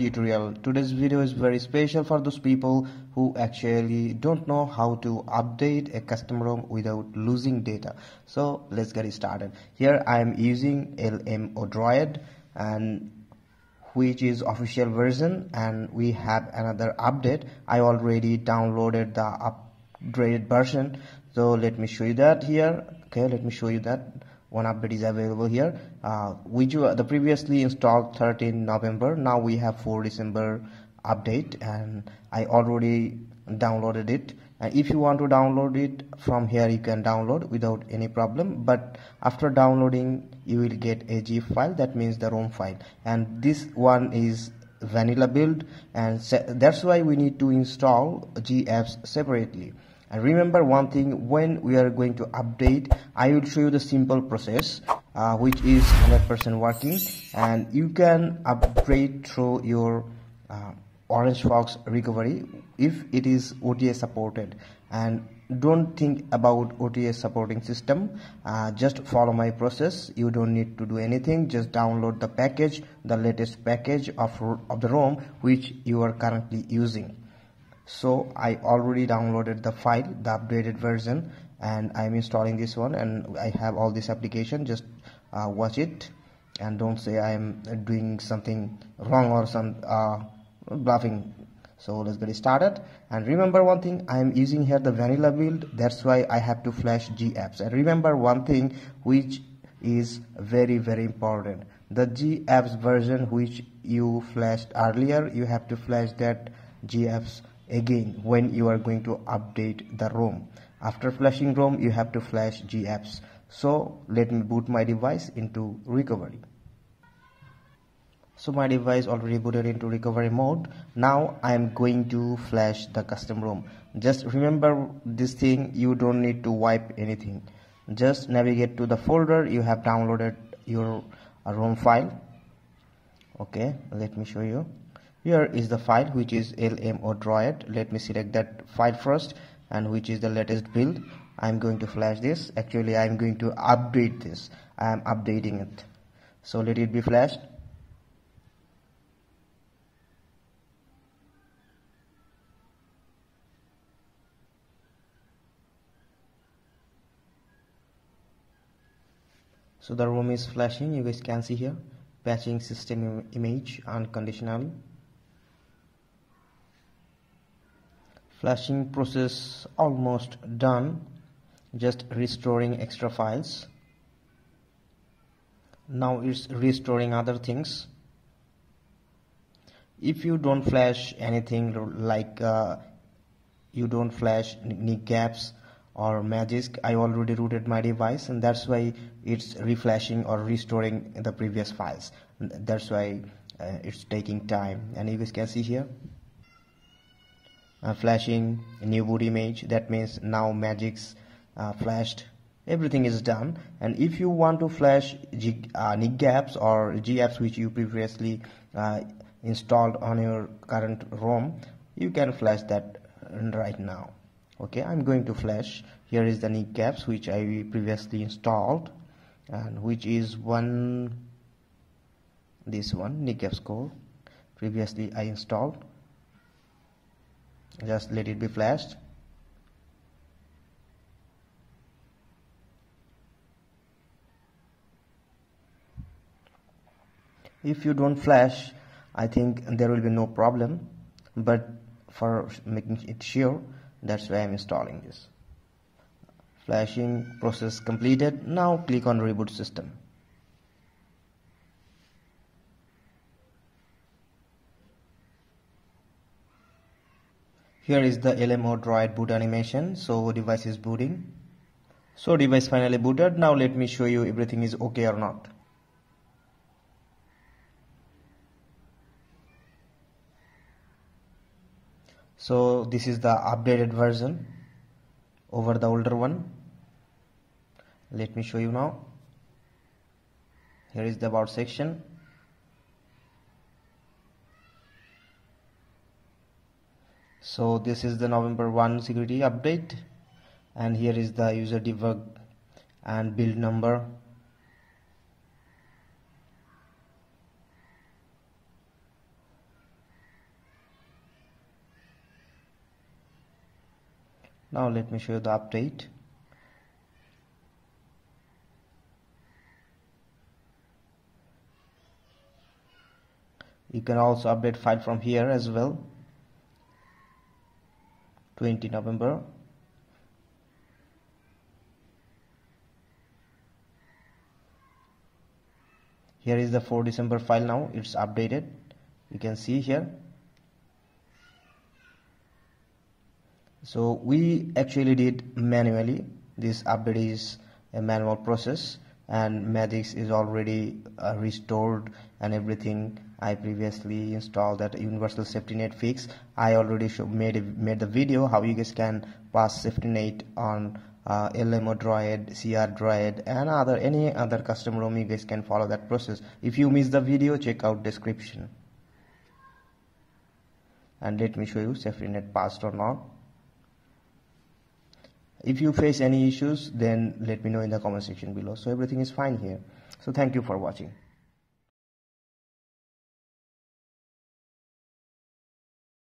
tutorial. Today's video is very special for those people who actually don't know how to update a custom ROM without losing data. So let's get started. Here I am using LMODroid, and which is official version, and we have another update. I already downloaded the upgraded version, so let me show you that here. Okay, let me show you that one update is available here. The previously installed 13 November, now we have 4 December update, and I already downloaded it. And if you want to download it from here, you can download without any problem, but after downloading you will get a zip file, that means the ROM file, and this one is vanilla build, and that's why we need to install GApps separately. And remember one thing, when we are going to update, I will show you the simple process which is 100% working, and you can upgrade through your OrangeFox recovery if it is OTA supported. And don't think about OTA supporting system, just follow my process. You don't need to do anything, just download the package, the latest package of the ROM which you are currently using. So I already downloaded the file, the updated version, and I'm installing this one, and I have all this application. Just watch it and don't say I'm doing something wrong or some bluffing. So let's get started. And remember one thing, I'm using here the vanilla build, that's why I have to flash GApps. And remember one thing which is very, very important, the GApps version which you flashed earlier, you have to flash that GApps again when you are going to update the ROM. After flashing ROM, you have to flash GApps. So let me boot my device into recovery. So my device already booted into recovery mode. Now I am going to flash the custom ROM. Just remember this thing, you don't need to wipe anything, just navigate to the folder you have downloaded your ROM file. Okay, let me show you. Here is the file which is LMODroid. Let me select that file first, and which is the latest build. I'm going to flash this. Actually, I'm going to update this. I am updating it. So let it be flashed. So the ROM is flashing. You guys can see here, patching system image unconditionally. Flashing process almost done, just restoring extra files. Now it's restoring other things. If you don't flash anything, like you don't flash Nikgapps or Magisk, I already rooted my device, and that's why it's reflashing or restoring the previous files. That's why it's taking time. And you guys can see here, flashing new boot image, that means now Magisk flashed, everything is done. And if you want to flash Nikgapps or GApps which you previously installed on your current ROM, you can flash that right now. Okay, I'm going to flash. Here is the Nikgapps which I previously installed, and which is this one Nikgapps core previously I installed. Just let it be flashed. If you don't flash, I think there will be no problem, but for making it sure, that's why I'm installing this. Flashing process completed. Now click on reboot system. Here is the LMODroid boot animation. So device is booting. So device finally booted. Now let me show you everything is okay or not. So this is the updated version over the older one. Let me show you now. Here is the about section. So this is the November 1 security update, and here is the user debug and build number. Now let me show you the update. You can also update file from here as well. 20 November. Here is the 4 December file. Now it's updated. You can see here. So we actually did manually. This update is a manual process, and Magisk is already restored and everything. I previously installed that universal safety net fix. I already made the video how you guys can pass safety net on LMO droid, CR droid, and any other custom ROM. You guys can follow that process. If you miss the video, check out description. And let me show you safety net passed or not. If you face any issues, then let me know in the comment section below. So everything is fine here. So thank you for watching.